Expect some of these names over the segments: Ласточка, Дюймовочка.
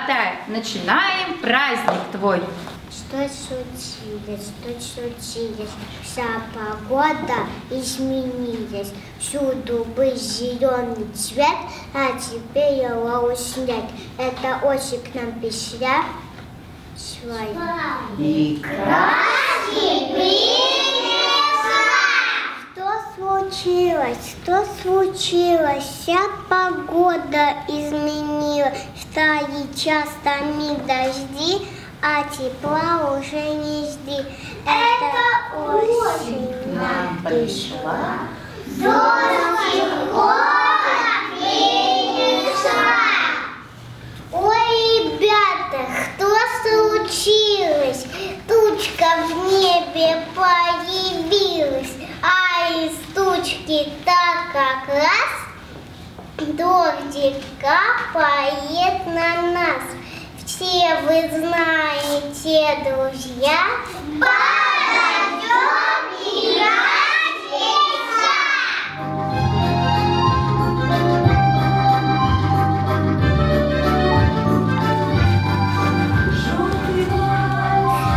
ребята, начинаем праздник твой. Что случилось? Вся погода изменилась. Всюду был зеленый цвет, а теперь его снять. Это осень к нам пришла. И краски принесла. Что случилось? Вся погода изменилась. Стали частыми дожди, а тепла уже не жди. Это осень к нам пришла. Дождь и холод принесла. Ой, ребята, что случилось? Тучка в небе появилась, а из тучки так как раз дождик капает на нас. Все вы знаете, друзья, подождем и радимся.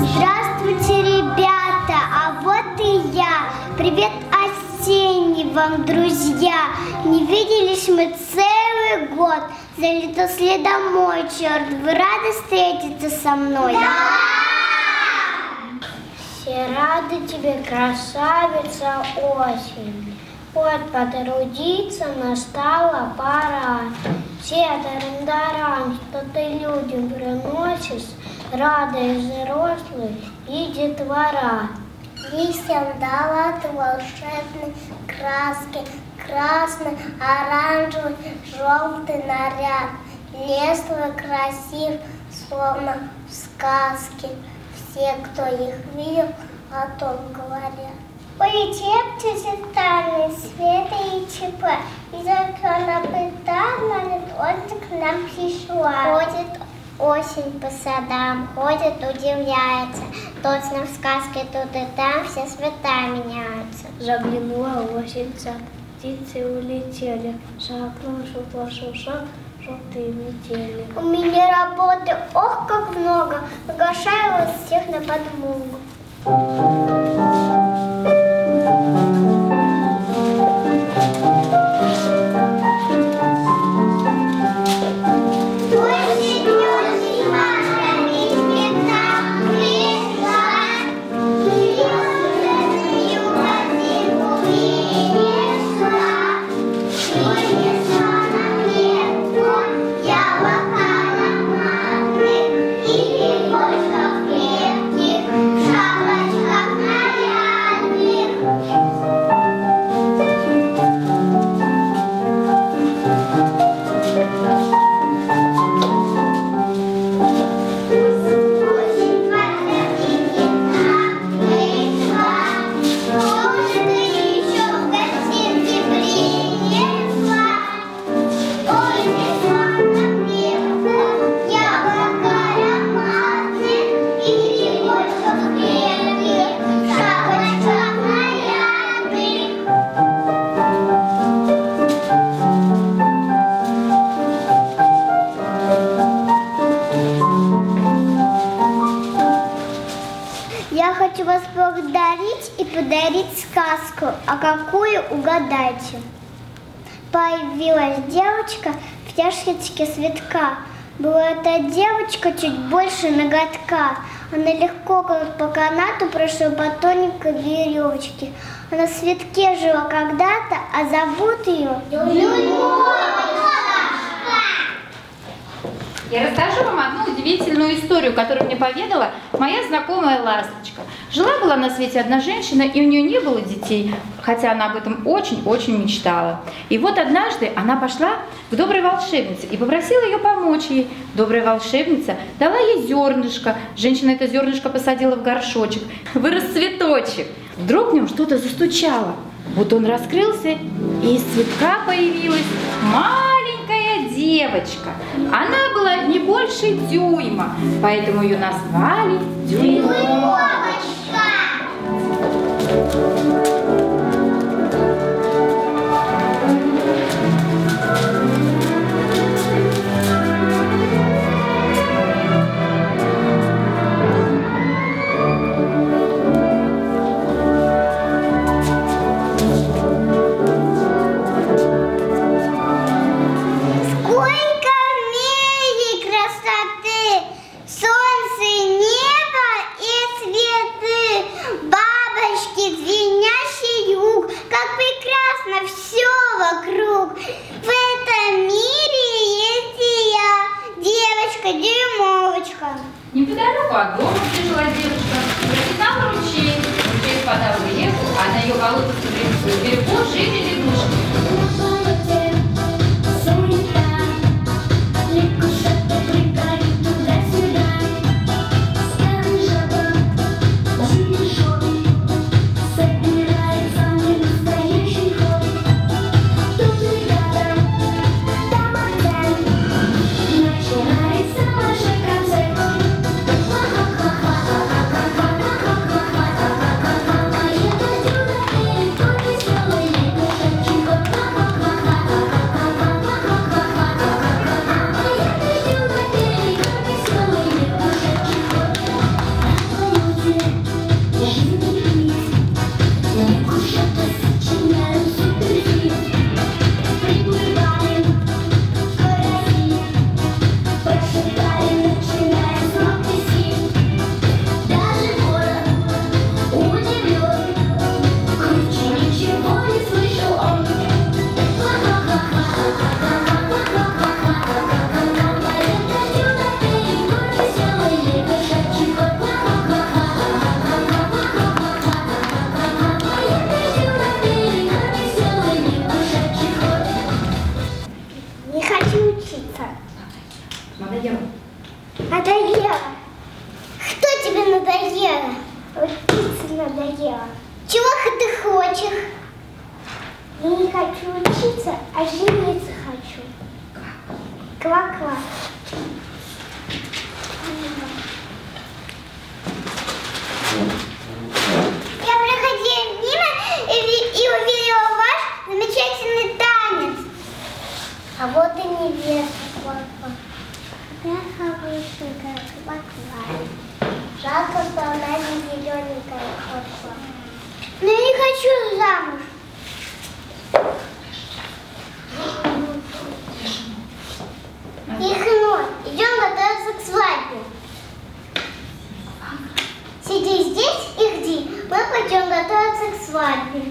Здравствуйте, ребята, а вот и я. Привет осенний вам, друзья. Не виделись мы целый год. Залетел следом мой черт, вы рады встретиться со мной? Да! Все рады тебе, красавица осень. Вот потрудиться настала пора. Все дарам, что ты людям приносишь, рады взрослые и детвора. Листьям дала ты волшебные краски, красный, оранжевый, желтый наряд. Лес твой красив, словно в сказке. Все, кто их видел, о том говорят. Улетевший зеркальный света и тепла, из окна пыта, он к нам пришла. Ходит осень по садам, ходит, удивляется. Точно в сказке тут и там все цвета меняются. Заглянула осень в сад. Птицы улетели, шаг, желтые метели. У меня работы, ох, как много, приглашаю вас всех на подмогу. Подарить сказку, а какую угадайте. Появилась девочка в яшечке цветка. Была эта девочка чуть больше ноготка. Она легко, как по канату, прошла по тоненькой веревочке. Она в цветке жила когда-то, а зовут ее Дюймовочка. Я расскажу вам одну удивительную историю, которую мне поведала моя знакомая Ласточка. Жила-была на свете одна женщина, и у нее не было детей, хотя она об этом очень-очень мечтала. И вот однажды она пошла к доброй волшебнице и попросила ее помочь ей. Добрая волшебница дала ей зернышко. Женщина это зернышко посадила в горшочек. Вырос цветочек. Вдруг в нем что-то застучало. Вот он раскрылся, и из цветка появилась маленькая девочка. Она была не больше дюйма, поэтому ее назвали Дюймовочкой. Вверху жили лягушки. Надоело. Надоело. Кто тебе надоело? Вот птица надоела. Чего ты хочешь? Я не хочу учиться, а жениться хочу. Ква-ква. Я проходила мимо и увидела ваш замечательный танец. А вот и невеста. Ква-ква. Какая хорошенькая ква-ква. Жалко, что она не зелененькая ква-ква. Но я не хочу замуж. Ихно, идем готовиться к свадьбе. Сиди здесь и жди. Мы пойдем готовиться к свадьбе.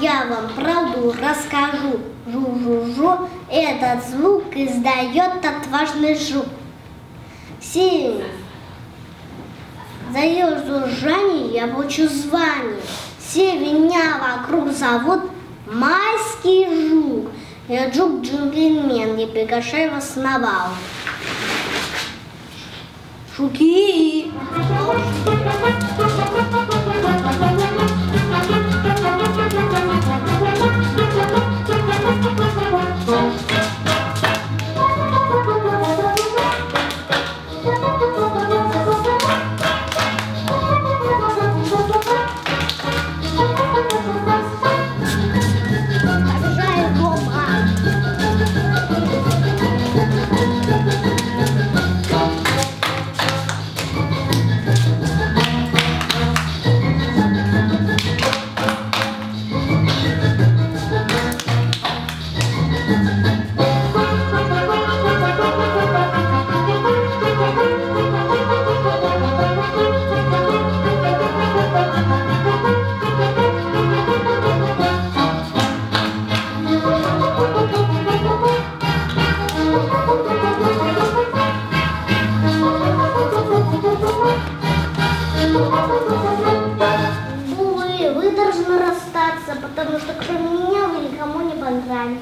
Я вам правду расскажу. Жу-жу-жу. Этот звук издает отважный жук. Сильно за ее жужжание я получу звание. Все меня вокруг зовут майский жук. Я жук-джентльмен, не приглашаю вас на бал. Шуки! Потому что кроме меня вы никому не понравились.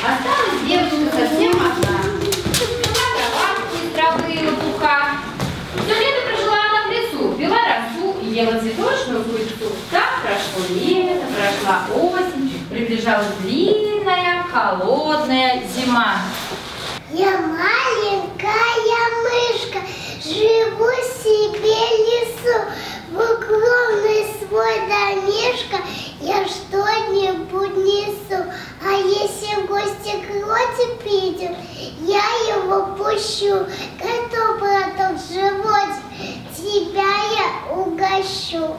Осталась девушка совсем одна. Кроватки, травы и лопуха. Все лето прожила она в лесу, пила росу и ела цветочную курицу. Так прошло лето, прошла осень, приближалась длинная, холодная зима. Я маленькая мышка, живу себе в лесу, в укромный свой домишко я что-нибудь несу. А если в гости пустим, я его пущу, коту братом в животе, тебя я угощу.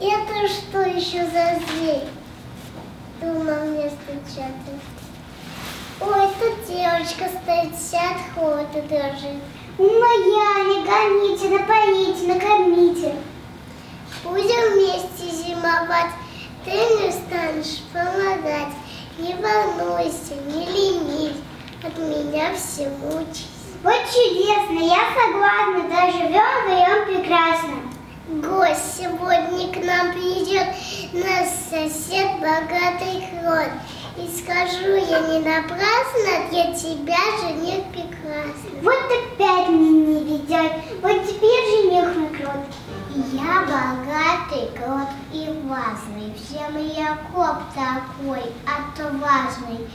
Это что еще за зверь? Думал мне стучатый. Ой, тут девочка стоит, вся от холода дрожит. Моя, не гоните, напоите, накормите. Будем вместе зимовать, ты мне станешь помогать. Не волнуйся, не ленись, от меня всему учись. Вот чудесно, я согласна, доживем вдвоем прекрасно. Гость сегодня к нам придет, наш сосед богатый крот. И скажу я не напрасно, для тебя жених прекрасный. Вот опять меня не ведет, вот теперь жених мой крот. Я богатый крот и важный, всем я коп такой, а то важный.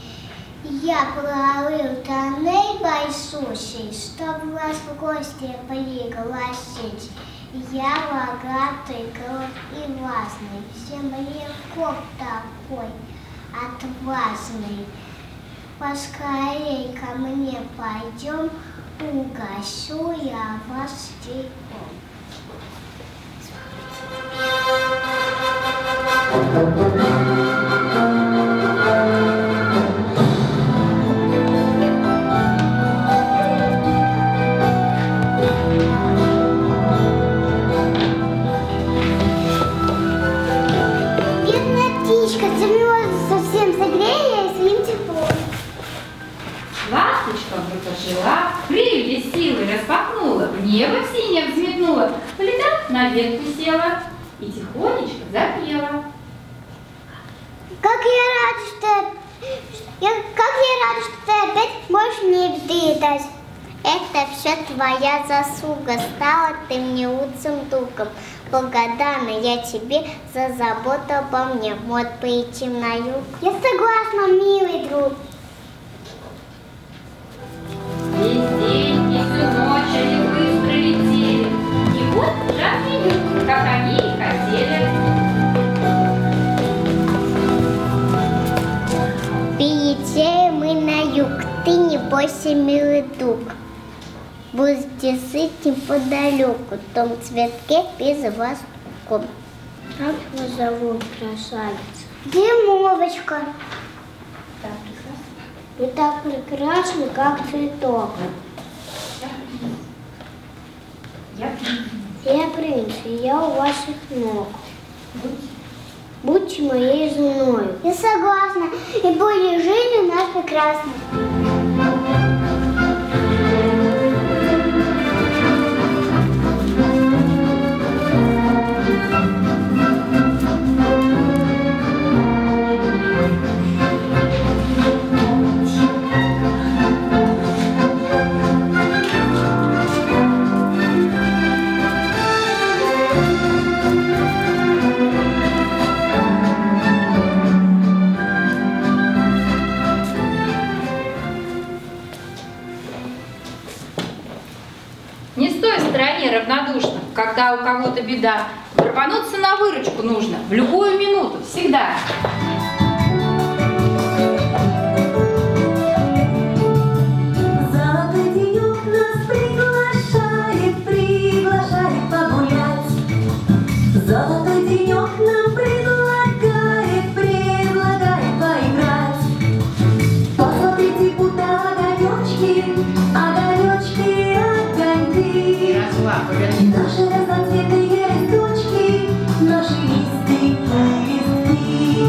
Я прорыл тоннель большущий, чтоб вас в гости пригласить. Я богатый крот и важный, всем я коп такой, отважный. Поскорей ко мне пойдем, угощу я вас чайком. Бедная птичка замерзла, совсем согрея своим теплом. Ласточка вдруг ожила, крылья силы распахнула, в небо синее взметнула, полетав на ветку села и тихонечко запела. Как я рада, что ты опять можешь мне еды дать. Это все твоя заслуга, стала ты мне лучшим другом. Благодарна я тебе за заботу обо мне. Вот прийти на юг. Я согласна, милый друг. Ты не бойся, милый друг, будьте сыт неподалеку, в том цветке без вас ком. Как его зовут, красавица? Дюймовочка. Ты так прекрасна, как цветок. Я принц, и я у ваших ног. Будьте моей женой. Я согласна, и будем жить у нас прекрасно. Не стой в стороне равнодушно, когда у кого-то беда. Рвануться на выручку нужно, в любую минуту, всегда. Наши разноцветные листочки, наши листы, листы.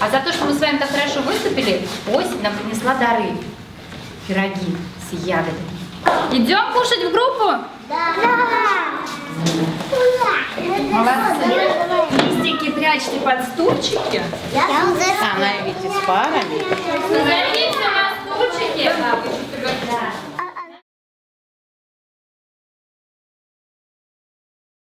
А за то, что мы с вами так хорошо выступили, осень нам принесла дары. Пироги с ягодами. Идем кушать в группу? Да! Молодцы! Листики прячьте под стульчики. Становитесь парами.